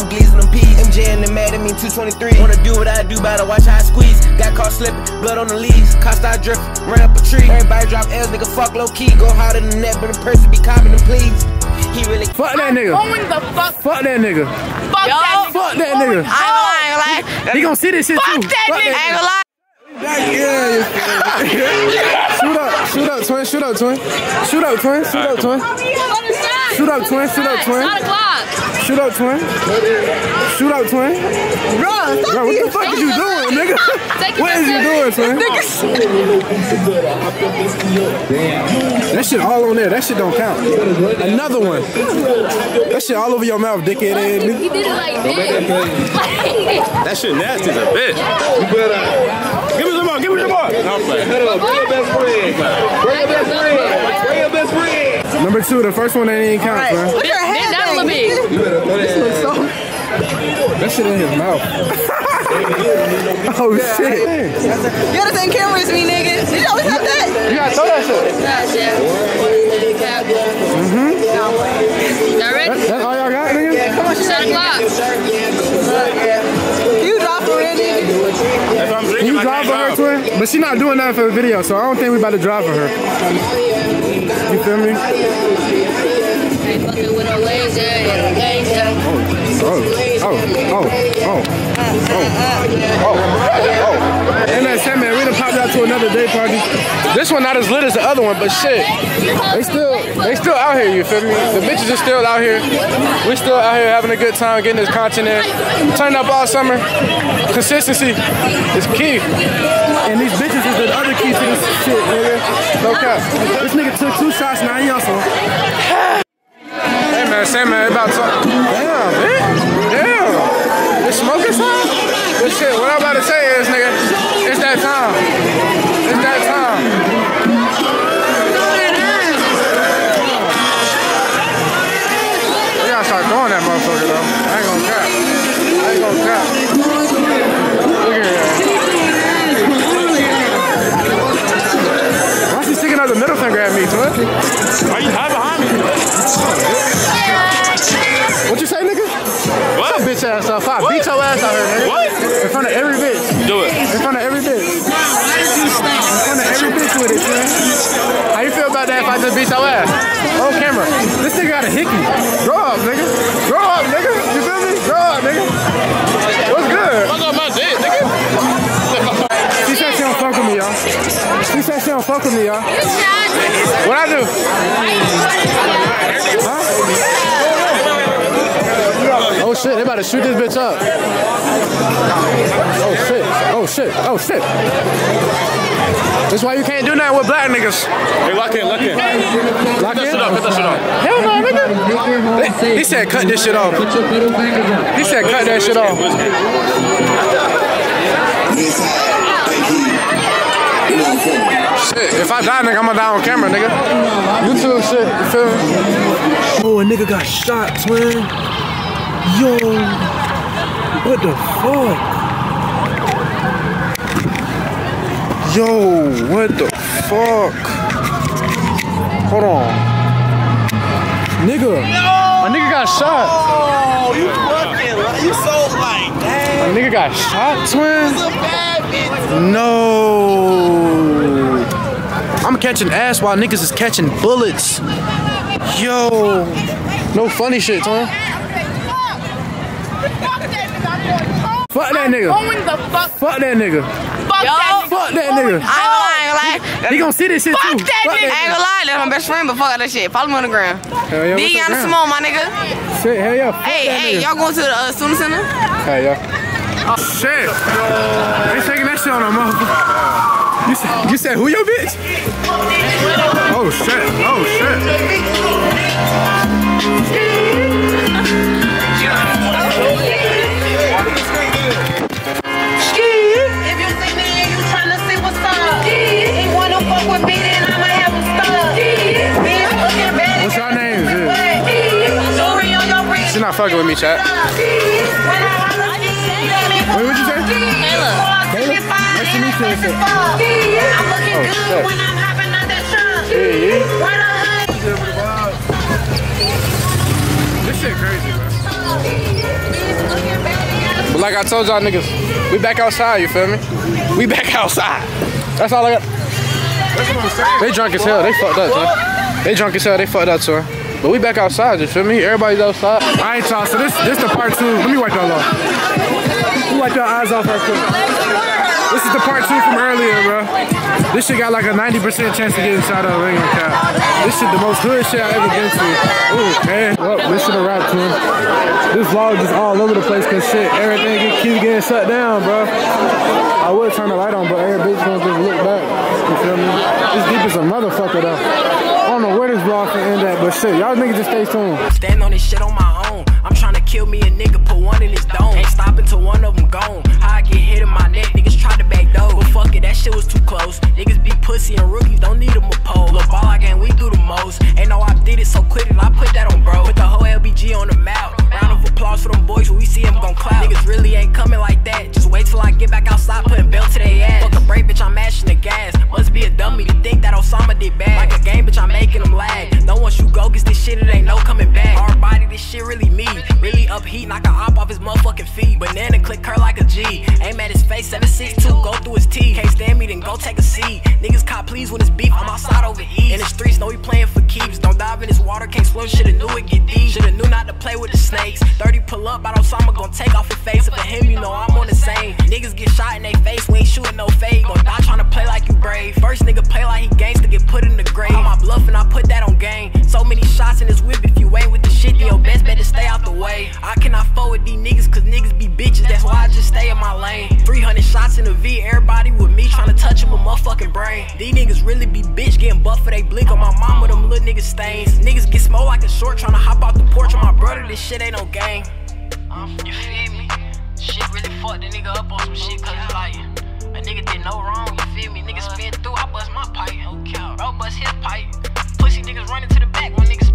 them glees and them peas. MJ and them mad at me 223. Wanna do what I do, but I watch how I squeeze. Got caught slipping, blood on the leaves. Cost I drift, ran up a tree. Everybody drop L's, nigga, fuck low key. Go harder than that, but the person be copping them, please. He really fuck that nigga. The fuck. Fuck that nigga. Fuck yo, that nigga. Fuck that nigga. I ain't gonna lie. He gonna see this shit fuck too. That fuck nigga. That nigga. I ain't gonna lie. Yeah. Shoot up, twin. Shoot up, twin. Shoot up, twin. Shoot up, twin. Bro, what the fuck is you doing, nigga? What is you doing, twin? That shit all on there. That shit don't count. Another one. That shit all over your mouth, dickhead. You did it like this. That shit nasty as a bitch. You better. Give me the ball. Bring your best friend. Number two, the first one that didn't count, right, man. Look at her head, that little bit. You better put it so. That shit in his mouth. Oh, yeah, shit. You gotta think cameras me, nigga. Did you always have that? You gotta throw that shit. Y'all ready? That's all y'all got, nigga? Yeah, come on, shut the clock. You drop already. You drive for her, twin? But she not doing nothing for the video, so I don't think we about to drive for her. You feel me? Oh. And that's it, man. We done popped out to another day party. This one not as lit as the other one, but shit. They still out here, you feel me? The bitches are still out here. We still out here having a good time, getting this content in. Turning up all summer. Consistency is key. And these bitches is the other key to this shit, nigga. No cap. This nigga took 2 shots, now he also. Hey man, Sam, about to. Damn, bitch. Damn. It's smoking time? This shit, what I'm about to say is, nigga, it's that time. It's that time. Start throwing that motherfucker though. I ain't gonna cap. Look at that. Why she sticking out the middle finger at me, twin? Why you high behind me? What you say, nigga? What? Your bitch ass off. I beat your ass out here, nigga. What? In front of every bitch. Do it. In front of every bitch. In front of every bitch with it, twin. How you feel about that if I just beat your ass? On camera. This nigga got a hickey. Grow up, nigga. You feel me? Grow up, nigga. What's good? Fuck up my dick, nigga. She said she don't fuck with me, y'all. What I do? Huh? Oh shit, they about to shoot this bitch up. Oh shit. That's why you can't do nothing with black niggas. Hey, lock in. Cut that shit off. Hell no, nigga. He said cut this shit off. He said cut that shit off. Shit, if I die, nigga, I'ma die on camera, nigga. YouTube shit, you feel me? Oh, a nigga got shot, twin. Yo. What the fuck? Yo, what the fuck? Hold on. Nigga. No! My nigga got shot. Oh, you fucking, you so like that. My nigga got shot, twin? No. I'm catching ass while niggas is catching bullets. Yo. No funny shit, twin. Fuck that nigga. Fuck that nigga. I ain't gonna lie. He gonna see this shit too. Fuck that nigga. I ain't gonna lie. That's my best friend, but fuck that shit. Follow me on the ground. Big on the small, my nigga. Shit, hell yeah. Hey, y'all going to the student center? Hell yeah. Oh, shit. They taking that shit on them, motherfucker. You said who, your bitch? Oh, shit. What's your name? She's not fucking with me, chat. Wait, what'd you say? Kayla? Nice to meet you. I'm looking good when I'm hopping on that truck. This shit crazy, bro. Like I told y'all niggas, we back outside, you feel me? We back outside. That's all I got. That's what I'm saying. They drunk as hell, they fucked up, son. They drunk as hell, they fucked up, son. But we back outside, you feel me? Everybody's outside. Alright y'all, so this the part two. Let me wipe y'all off. Let me wipe y'all eyes off real quick. This is the part two from earlier, bro. This shit got like a 90% chance to get inside of a ring account. This shit the most hood shit I ever been to. Ooh, man. Well, this shit a wrap, too. This vlog is all over the place because shit, everything keep getting shut down, bro. I would turn the light on, but every bitch gonna just look back. You feel me? This deep is a motherfucker, though. I don't know where this vlog can end at, but shit, y'all niggas just stay tuned. Stand on this shit on my own. I'm trying to kill me a nigga, put one in his dome. Ain't stopping till one of them gone. How I get hit in my neck, niggas try to back dough. But fuck it, that shit was too close. Niggas be pussy and rookies, don't need them a pole. Look, ball I game, we do the most. Ain't no I did it so quick that I put that on bro. Put the whole LBG on the mouth. Round of applause for them boys when we see them gon' clout. Niggas really ain't coming like that. Just wait till I get back outside, putting belt to their ass. Fuck a break, bitch, I'm mashing the gas. Must be a dummy to think that Osama did bad. Like a game, bitch, I'm making them lag. No once you go gets this shit, it ain't no coming back. Hard body, this shit really me. Really upheat, knock a op off his motherfucking feet. Banana click her like a G. Aim at his face, 762, go through his teeth. Can't stand me, then go take a seat. Niggas cop please when it's beef, I'm outside over east. In the streets, know he playing for keeps. Don't dive in his water, can't swim, shoulda knew it get deep. Shoulda knew not to play with the snakes. 30 pull up, I don't so I'ma gon' take off his face. Up to him, you know I'm on the same. Niggas get shot in they face, we ain't shooting no fade. Gon' die tryna play like you brave. First nigga play like he gangsta, get put in the grave. All my bluff and I put that on game. So many shots in his whip, if you ain't with the shit, then your best bet to stay out the way. I cannot forward these niggas cause niggas be bitches, that's why I just stay in my lane. 300 shots in the V, everybody with me tryna touch him a motherfucking brain. These niggas really be bitch, getting buff for they blink on my mama, them little niggas stains. Niggas get smoked like a short, tryna hop out the porch on my brother, this shit ain't no game. You feel me? Shit really fucked the nigga up on some shit cause it's like, a nigga did no wrong, you feel me? Niggas spin through, I bust my pipe, bro bust his pipe. Pussy niggas running to the back, one niggas